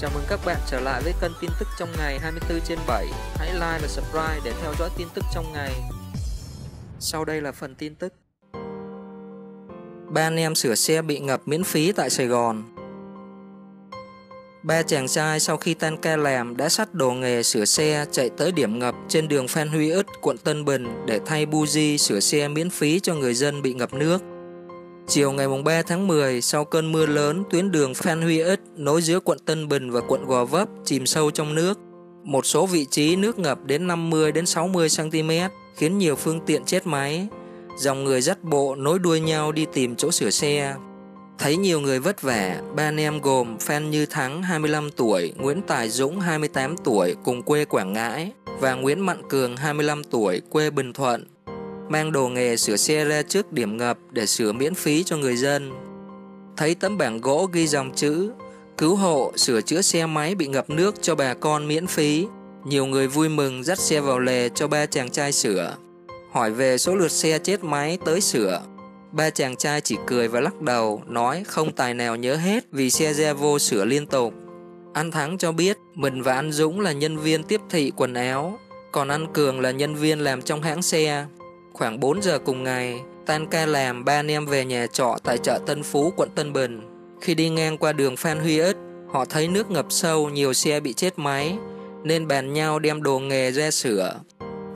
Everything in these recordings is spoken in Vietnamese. Chào mừng các bạn trở lại với kênh tin tức trong ngày 24/7. Hãy like và subscribe để theo dõi tin tức trong ngày. Sau đây là phần tin tức. Ba anh em sửa xe bị ngập miễn phí tại Sài Gòn. Ba chàng trai sau khi tan ca làm đã xách đồ nghề sửa xe chạy tới điểm ngập trên đường Phan Huy Ích, quận Tân Bình để thay buji sửa xe miễn phí cho người dân bị ngập nước. Chiều ngày 3 tháng 10, sau cơn mưa lớn, tuyến đường Phan Huy Ích nối giữa quận Tân Bình và quận Gò Vấp chìm sâu trong nước. Một số vị trí nước ngập đến 50–60 cm, khiến nhiều phương tiện chết máy. Dòng người dắt bộ nối đuôi nhau đi tìm chỗ sửa xe. Thấy nhiều người vất vả, ba anh em gồm Phan Như Thắng 25 tuổi, Nguyễn Tài Dũng 28 tuổi cùng quê Quảng Ngãi và Nguyễn Mạnh Cường 25 tuổi quê Bình Thuận mang đồ nghề sửa xe ra trước điểm ngập để sửa miễn phí cho người dân. Thấy tấm bảng gỗ ghi dòng chữ cứu hộ sửa chữa xe máy bị ngập nước cho bà con miễn phí, nhiều người vui mừng dắt xe vào lề cho ba chàng trai sửa. Hỏi về số lượt xe chết máy tới sửa, ba chàng trai chỉ cười và lắc đầu, nói không tài nào nhớ hết vì xe ra vô sửa liên tục. Anh Thắng cho biết mình và anh Dũng là nhân viên tiếp thị quần áo, còn anh Cường là nhân viên làm trong hãng xe. Khoảng 4 giờ cùng ngày, tan ca làm, ba anh em về nhà trọ tại chợ Tân Phú, quận Tân Bình. Khi đi ngang qua đường Phan Huy Ích, họ thấy nước ngập sâu, nhiều xe bị chết máy, nên bàn nhau đem đồ nghề ra sửa.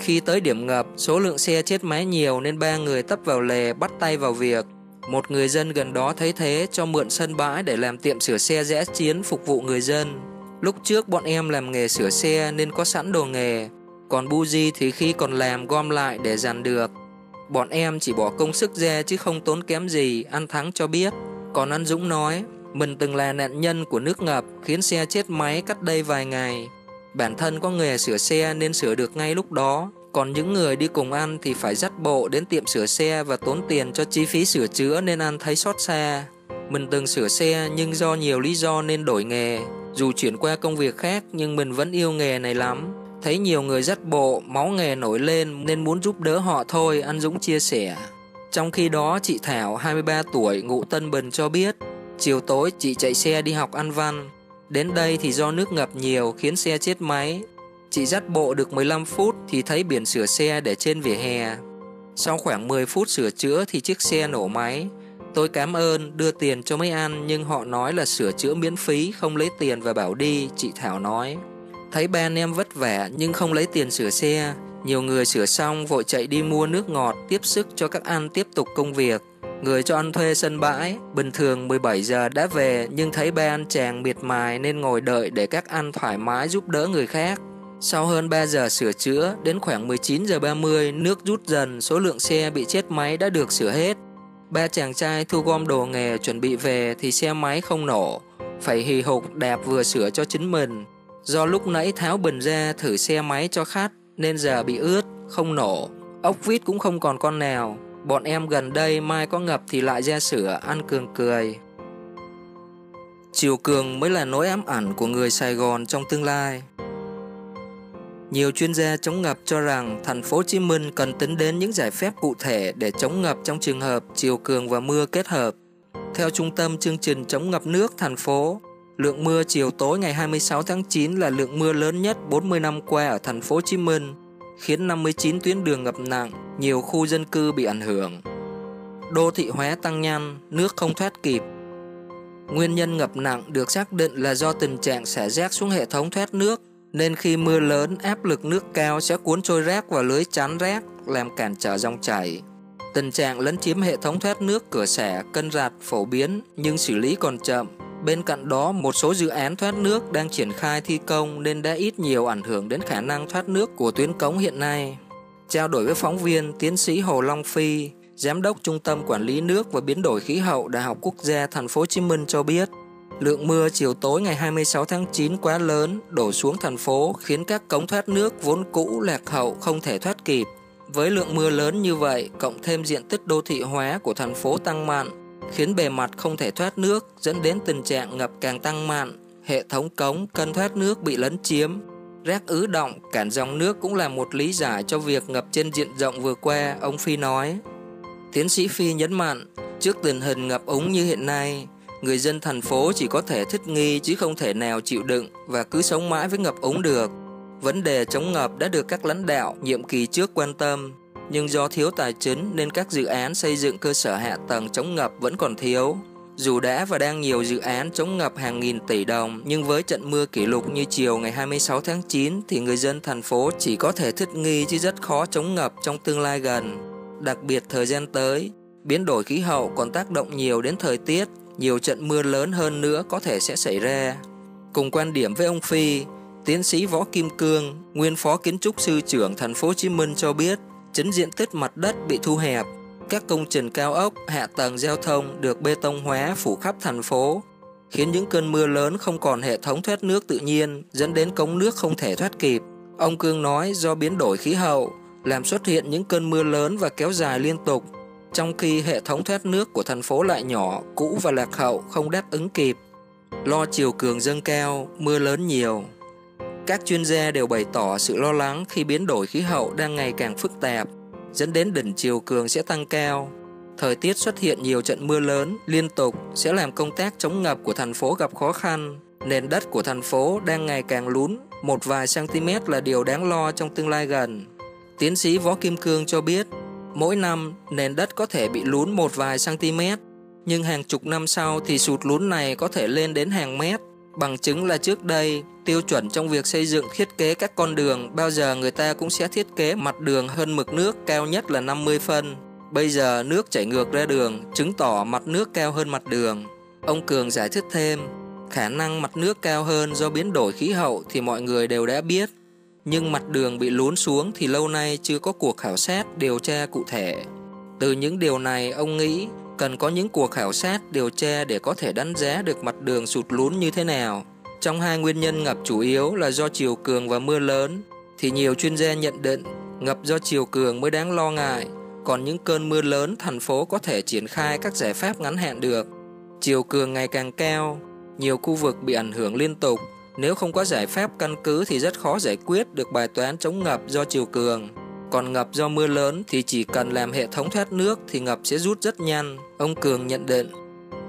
Khi tới điểm ngập, số lượng xe chết máy nhiều nên ba người tấp vào lề bắt tay vào việc. Một người dân gần đó thấy thế cho mượn sân bãi để làm tiệm sửa xe dã chiến phục vụ người dân. Lúc trước bọn em làm nghề sửa xe nên có sẵn đồ nghề, còn buji thì khi còn làm gom lại để dàn được. Bọn em chỉ bỏ công sức ra chứ không tốn kém gì, anh Thắng cho biết. Còn anh Dũng nói, mình từng là nạn nhân của nước ngập khiến xe chết máy cách đây vài ngày. Bản thân có nghề sửa xe nên sửa được ngay lúc đó, còn những người đi cùng anh thì phải dắt bộ đến tiệm sửa xe và tốn tiền cho chi phí sửa chữa nên anh thấy xót xa. Mình từng sửa xe nhưng do nhiều lý do nên đổi nghề. Dù chuyển qua công việc khác nhưng mình vẫn yêu nghề này lắm. Thấy nhiều người dắt bộ, máu nghề nổi lên nên muốn giúp đỡ họ thôi, anh Dũng chia sẻ. Trong khi đó, chị Thảo, 23 tuổi, ngụ Tân Bình cho biết, chiều tối chị chạy xe đi học An Văn. Đến đây thì do nước ngập nhiều khiến xe chết máy. Chị dắt bộ được 15 phút thì thấy biển sửa xe để trên vỉa hè. Sau khoảng 10 phút sửa chữa thì chiếc xe nổ máy. Tôi cảm ơn, đưa tiền cho mấy anh nhưng họ nói là sửa chữa miễn phí, không lấy tiền và bảo đi, chị Thảo nói. Thấy ba anh em vất vả nhưng không lấy tiền sửa xe, nhiều người sửa xong vội chạy đi mua nước ngọt tiếp sức cho các anh tiếp tục công việc. Người cho anh thuê sân bãi, bình thường 17 giờ đã về nhưng thấy ba anh chàng miệt mài nên ngồi đợi để các anh thoải mái giúp đỡ người khác. Sau hơn 3 giờ sửa chữa, đến khoảng 19:30 nước rút dần, số lượng xe bị chết máy đã được sửa hết. Ba chàng trai thu gom đồ nghề chuẩn bị về thì xe máy không nổ, phải hì hục đạp vừa sửa cho chính mình. Do lúc nãy tháo bình ra thử xe máy cho khách nên giờ bị ướt, không nổ. Ốc vít cũng không còn con nào. Bọn em gần đây mai có ngập thì lại ra sửa, anh Cường cười. Chiều cường mới là nỗi ám ảnh của người Sài Gòn trong tương lai. Nhiều chuyên gia chống ngập cho rằng thành phố Hồ Chí Minh cần tính đến những giải pháp cụ thể để chống ngập trong trường hợp chiều cường và mưa kết hợp. Theo Trung tâm Chương trình Chống ngập nước thành phố, lượng mưa chiều tối ngày 26 tháng 9 là lượng mưa lớn nhất 40 năm qua ở thành phố Hồ Chí Minh, khiến 59 tuyến đường ngập nặng, nhiều khu dân cư bị ảnh hưởng. Đô thị hóa tăng nhanh, nước không thoát kịp. Nguyên nhân ngập nặng được xác định là do tình trạng xả rác xuống hệ thống thoát nước, nên khi mưa lớn, áp lực nước cao sẽ cuốn trôi rác vào lưới chắn rác, làm cản trở dòng chảy. Tình trạng lấn chiếm hệ thống thoát nước, cửa xả, kênh rạch phổ biến nhưng xử lý còn chậm. Bên cạnh đó, một số dự án thoát nước đang triển khai thi công nên đã ít nhiều ảnh hưởng đến khả năng thoát nước của tuyến cống hiện nay. Trao đổi với phóng viên, tiến sĩ Hồ Long Phi, Giám đốc Trung tâm Quản lý nước và Biến đổi khí hậu Đại học Quốc gia Thành phố Hồ Chí Minh cho biết, lượng mưa chiều tối ngày 26 tháng 9 quá lớn đổ xuống thành phố khiến các cống thoát nước vốn cũ lạc hậu không thể thoát kịp. Với lượng mưa lớn như vậy, cộng thêm diện tích đô thị hóa của thành phố tăng mạnh, khiến bề mặt không thể thoát nước, dẫn đến tình trạng ngập càng tăng mạnh, hệ thống cống, kênh thoát nước bị lấn chiếm, rác ứ đọng, cản dòng nước cũng là một lý giải cho việc ngập trên diện rộng vừa qua, ông Phi nói. Tiến sĩ Phi nhấn mạnh, trước tình hình ngập úng như hiện nay, người dân thành phố chỉ có thể thích nghi chứ không thể nào chịu đựng và cứ sống mãi với ngập úng được. Vấn đề chống ngập đã được các lãnh đạo nhiệm kỳ trước quan tâm, nhưng do thiếu tài chính nên các dự án xây dựng cơ sở hạ tầng chống ngập vẫn còn thiếu. Dù đã và đang nhiều dự án chống ngập hàng nghìn tỷ đồng, nhưng với trận mưa kỷ lục như chiều ngày 26 tháng 9 thì người dân thành phố chỉ có thể thích nghi chứ rất khó chống ngập trong tương lai gần. Đặc biệt thời gian tới, biến đổi khí hậu còn tác động nhiều đến thời tiết, nhiều trận mưa lớn hơn nữa có thể sẽ xảy ra. Cùng quan điểm với ông Phi, tiến sĩ Võ Kim Cương, nguyên phó kiến trúc sư trưởng Thành phố Hồ Chí Minh cho biết, chính diện tích mặt đất bị thu hẹp, các công trình cao ốc, hạ tầng giao thông được bê tông hóa phủ khắp thành phố, khiến những cơn mưa lớn không còn hệ thống thoát nước tự nhiên, dẫn đến cống nước không thể thoát kịp. Ông Cương nói do biến đổi khí hậu làm xuất hiện những cơn mưa lớn và kéo dài liên tục, trong khi hệ thống thoát nước của thành phố lại nhỏ, cũ và lạc hậu, không đáp ứng kịp. Lo chiều cường dâng cao, mưa lớn nhiều. Các chuyên gia đều bày tỏ sự lo lắng khi biến đổi khí hậu đang ngày càng phức tạp, dẫn đến đỉnh chiều cường sẽ tăng cao. Thời tiết xuất hiện nhiều trận mưa lớn liên tục sẽ làm công tác chống ngập của thành phố gặp khó khăn. Nền đất của thành phố đang ngày càng lún, một vài cm là điều đáng lo trong tương lai gần. Tiến sĩ Võ Kim Cương cho biết, mỗi năm nền đất có thể bị lún một vài cm, nhưng hàng chục năm sau thì sụt lún này có thể lên đến hàng mét. Bằng chứng là trước đây, tiêu chuẩn trong việc xây dựng thiết kế các con đường bao giờ người ta cũng sẽ thiết kế mặt đường hơn mực nước, cao nhất là 50 phân. Bây giờ nước chảy ngược ra đường, chứng tỏ mặt nước cao hơn mặt đường. Ông Cường giải thích thêm, khả năng mặt nước cao hơn do biến đổi khí hậu thì mọi người đều đã biết, nhưng mặt đường bị lún xuống thì lâu nay chưa có cuộc khảo sát, điều tra cụ thể. Từ những điều này, ông nghĩ cần có những cuộc khảo sát, điều tra để có thể đánh giá được mặt đường sụt lún như thế nào. Trong hai nguyên nhân ngập chủ yếu là do chiều cường và mưa lớn, thì nhiều chuyên gia nhận định ngập do chiều cường mới đáng lo ngại, còn những cơn mưa lớn thành phố có thể triển khai các giải pháp ngắn hạn được. Chiều cường ngày càng cao, nhiều khu vực bị ảnh hưởng liên tục, nếu không có giải pháp căn cứ thì rất khó giải quyết được bài toán chống ngập do chiều cường. Còn ngập do mưa lớn thì chỉ cần làm hệ thống thoát nước thì ngập sẽ rút rất nhanh, ông Cường nhận định.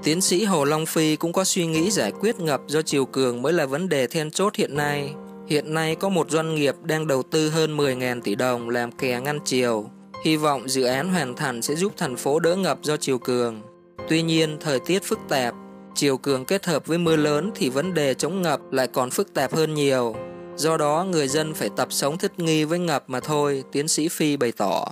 Tiến sĩ Hồ Long Phi cũng có suy nghĩ giải quyết ngập do chiều cường mới là vấn đề then chốt hiện nay. Hiện nay có một doanh nghiệp đang đầu tư hơn 10.000 tỷ đồng làm kè ngăn chiều. Hy vọng dự án hoàn thành sẽ giúp thành phố đỡ ngập do chiều cường. Tuy nhiên, thời tiết phức tạp, chiều cường kết hợp với mưa lớn thì vấn đề chống ngập lại còn phức tạp hơn nhiều. Do đó, người dân phải tập sống thích nghi với ngập mà thôi, tiến sĩ Phi bày tỏ.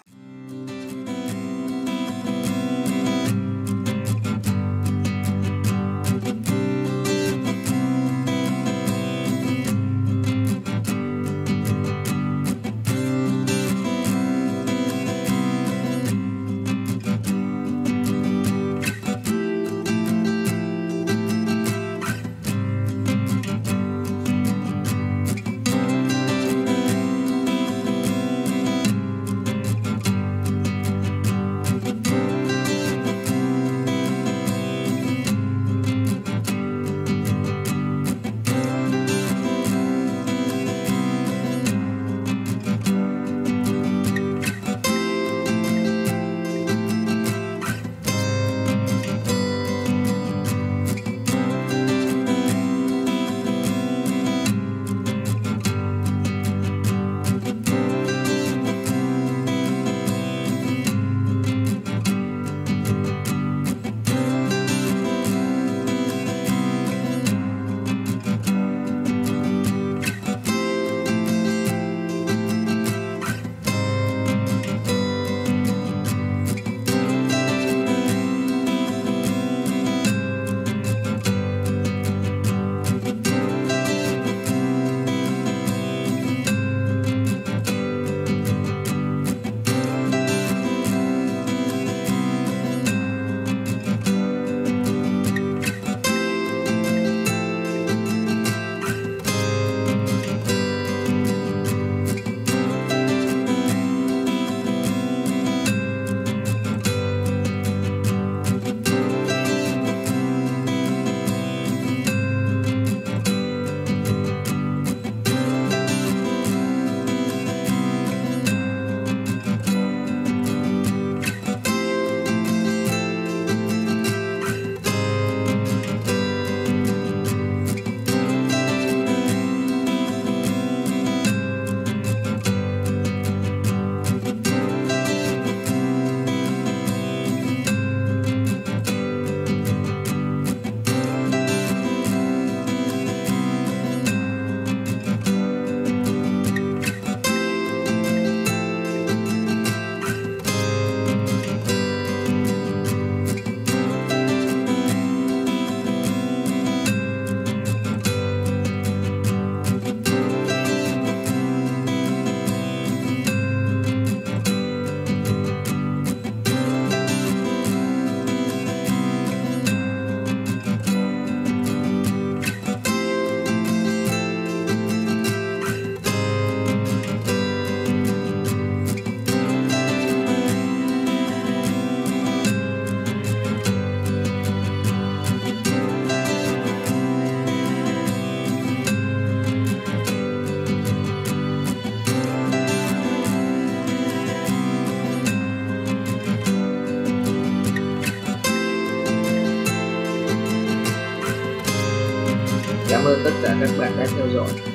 Cảm ơn tất cả các bạn đã theo dõi.